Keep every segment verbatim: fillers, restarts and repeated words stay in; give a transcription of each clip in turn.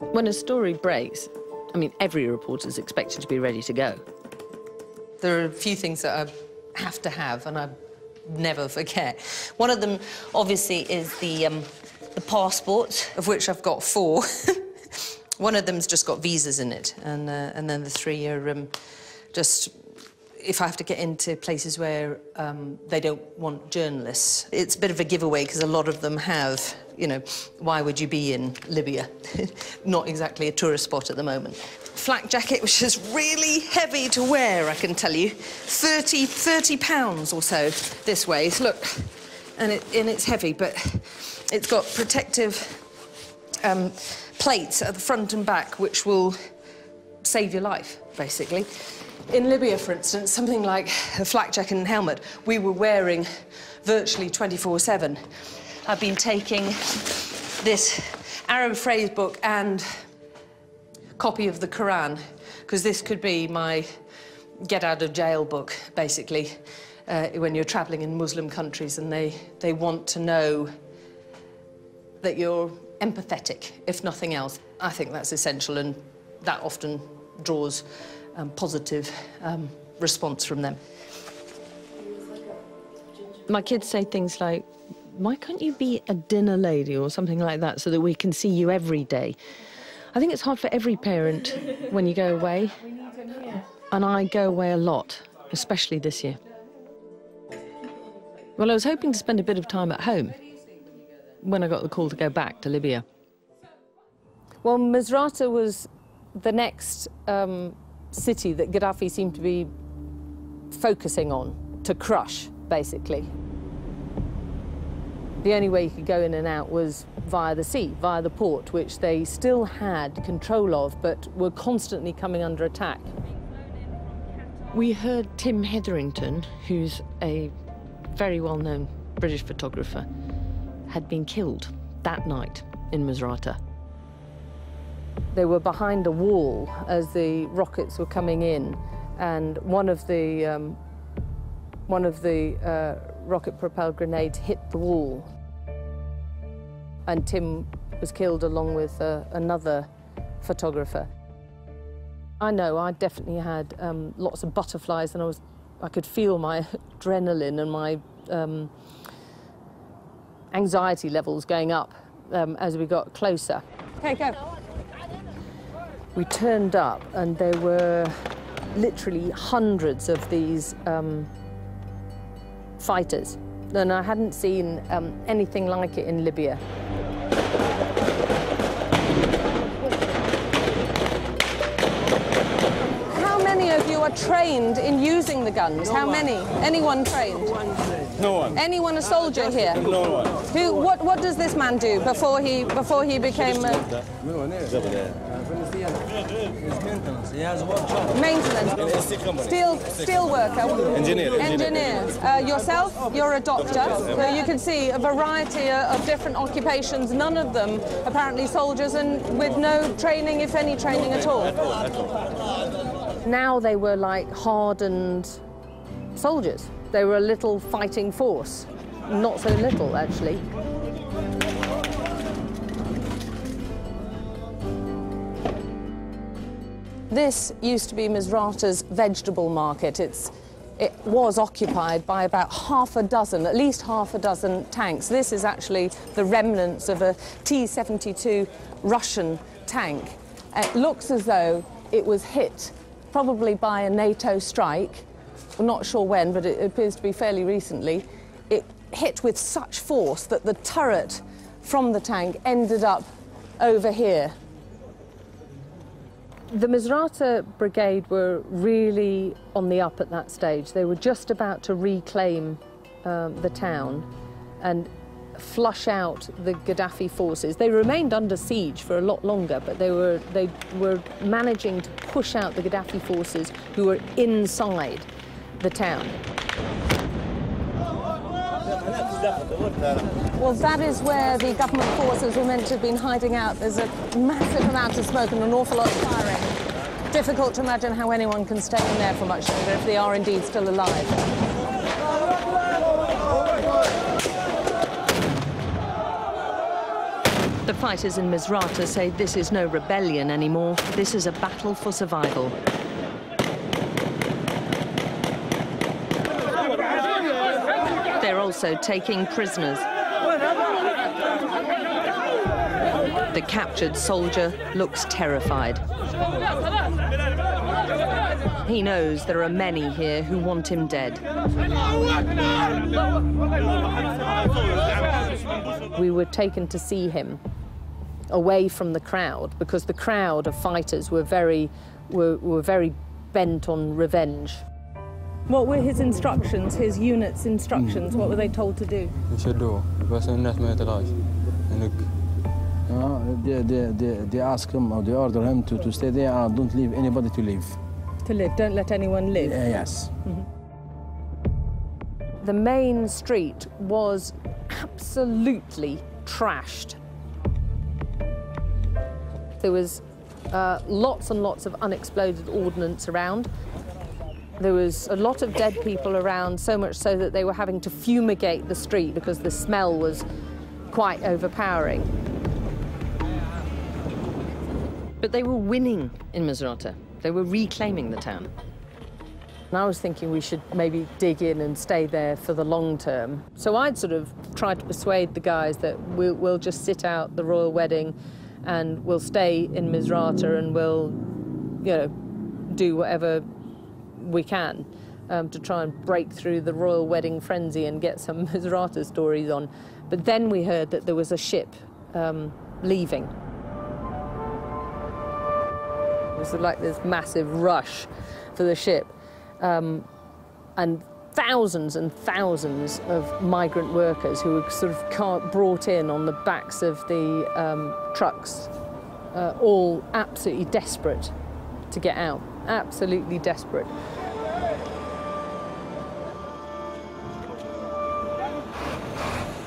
When a story breaks, I mean, every reporter is expected to be ready to go. There are a few things that I have to have, and I never forget. One of them, obviously, is the, um, the passport, of which I've got four. One of them's just got visas in it, and, uh, and then the three are um, just... if I have to get into places where um, they don't want journalists. It's a bit of a giveaway, because a lot of them have, you know, why would you be in Libya? Not exactly a tourist spot at the moment. Flak jacket, which is really heavy to wear, I can tell you. thirty, thirty pounds or so this way. So look, and, it, and it's heavy, but it's got protective um, plates at the front and back, which will save your life, basically. In Libya, for instance, something like a flak jacket and helmet, we were wearing virtually twenty-four seven. I've been taking this Arab phrase book and copy of the Quran, because this could be my get-out-of-jail book, basically, uh, when you're travelling in Muslim countries, and they, they want to know that you're empathetic, if nothing else. I think that's essential, and that often draws Um, positive um, response from them. My kids say things like, why can't you be a dinner lady or something like that, so that we can see you every day? I think it's hard for every parent when you go away. And I go away a lot, especially this year. Well, I was hoping to spend a bit of time at home when I got the call to go back to Libya. Well, Misrata was the next um, city that Gaddafi seemed to be focusing on, to crush, basically. The only way you could go in and out was via the sea, via the port, which they still had control of, but were constantly coming under attack. We heard Tim Hetherington, who's a very well-known British photographer, had been killed that night in Misrata. They were behind a wall as the rockets were coming in, and one of the um, one of the uh, rocket-propelled grenades hit the wall, and Tim was killed along with uh, another photographer. I know I definitely had um, lots of butterflies, and I was I could feel my adrenaline and my um, anxiety levels going up um, as we got closer. Okay, go. We turned up, and there were literally hundreds of these um, fighters, and I hadn't seen um, anything like it in Libya. How many of you are trained in using the guns? No How one. many? Anyone trained? No one. Anyone a soldier here? No one. Who? What? What does this man do before he before he became? Uh, He has what job? Maintenance. Steel, steel worker. Engineer. Engineer. Uh, yourself, you're a doctor. So you can see a variety of different occupations, none of them apparently soldiers, and with no training, if any training at all. Now they were like hardened soldiers. They were a little fighting force. Not so little, actually. This used to be Misrata's vegetable market. It's, it was occupied by about half a dozen, at least half a dozen tanks. This is actually the remnants of a T seventy-two Russian tank. It looks as though it was hit probably by a NATO strike. I'm not sure when, but it appears to be fairly recently. It hit with such force that the turret from the tank ended up over here. The Misrata Brigade were really on the up at that stage. They were just about to reclaim um, the town and flush out the Gaddafi forces. They remained under siege for a lot longer, but they were, they were managing to push out the Gaddafi forces who were inside the town. Well, that is where the government forces were meant to have been hiding out. There's a massive amount of smoke and an awful lot of firing. Difficult to imagine how anyone can stay in there for much longer if they are indeed still alive. The fighters in Misrata say this is no rebellion anymore. This is a battle for survival. They're also taking prisoners. The captured soldier looks terrified. He knows there are many here who want him dead. We were taken to see him away from the crowd because the crowd of fighters were very, were, were very bent on revenge. What were his instructions, his unit's instructions? Mm. What were they told to do? Uh, they, they, they, they ask him or they order him to, to stay there and don't leave anybody to leave. To live, don't let anyone live? Uh, yes. Mm-hmm. The main street was absolutely trashed. There was uh, lots and lots of unexploded ordnance around. There was a lot of dead people around, so much so that they were having to fumigate the street because the smell was quite overpowering. But they were winning in Misrata. They were reclaiming the town. And I was thinking we should maybe dig in and stay there for the long term. So I'd sort of tried to persuade the guys that we'll, we'll just sit out the royal wedding and we'll stay in Misrata and we'll, you know, do whatever we can um, to try and break through the royal wedding frenzy and get some Misrata stories on. But then we heard that there was a ship um, leaving. It was like this massive rush for the ship, um, and thousands and thousands of migrant workers who were sort of car brought in on the backs of the um, trucks, uh, all absolutely desperate to get out, absolutely desperate.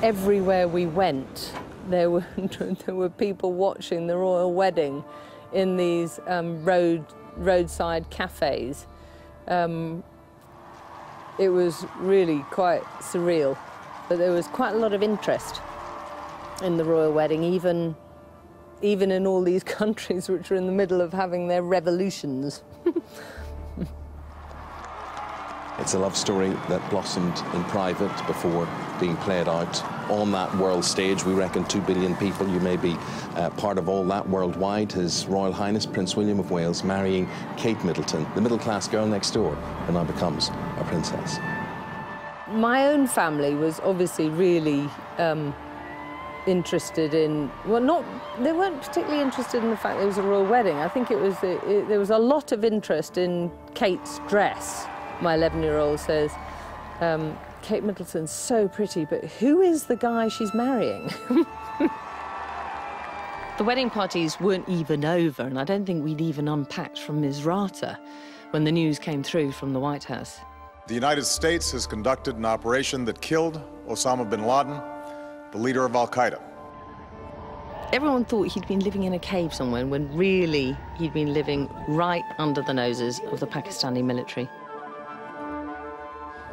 Everywhere we went, there were, there were people watching the royal wedding in these um, road, roadside cafes. Um, it was really quite surreal, but there was quite a lot of interest in the royal wedding, even, even in all these countries which are in the middle of having their revolutions. It's a love story that blossomed in private before being played out on that world stage. We reckon two billion people, you may be uh, part of all that worldwide. His Royal Highness Prince William of Wales marrying Kate Middleton, the middle-class girl next door, who now becomes a princess. My own family was obviously really um, interested in, well, not, they weren't particularly interested in the fact that it was a royal wedding. I think it was, the, it, there was a lot of interest in Kate's dress. My eleven-year-old says, um, Kate Middleton's so pretty, but who is the guy she's marrying? The wedding parties weren't even over, and I don't think we'd even unpacked from Misrata when the news came through from the White House. The United States has conducted an operation that killed Osama bin Laden, the leader of Al-Qaeda. Everyone thought he'd been living in a cave somewhere, when really he'd been living right under the noses of the Pakistani military.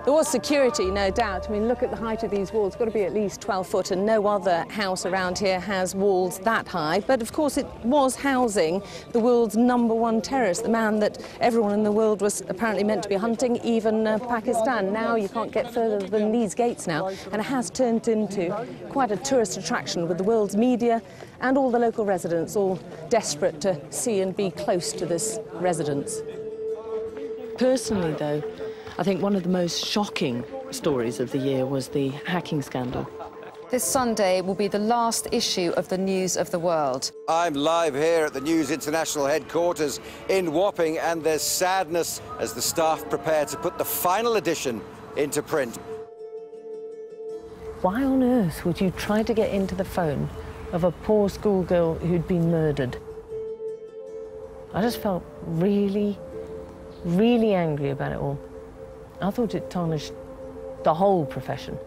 There was security, no doubt. I mean, look at the height of these walls. It's got to be at least twelve foot, and no other house around here has walls that high. But, of course, it was housing the world's number one terrorist, the man that everyone in the world was apparently meant to be hunting, even uh, Pakistan. Now you can't get further than these gates now, and it has turned into quite a tourist attraction with the world's media and all the local residents all desperate to see and be close to this residence. Personally, though, I think one of the most shocking stories of the year was the hacking scandal. This Sunday will be the last issue of the News of the World. I'm live here at the News International headquarters in Wapping, and there's sadness as the staff prepare to put the final edition into print. Why on earth would you try to get into the phone of a poor schoolgirl who'd been murdered? I just felt really, really angry about it all. I thought it tarnished the whole profession.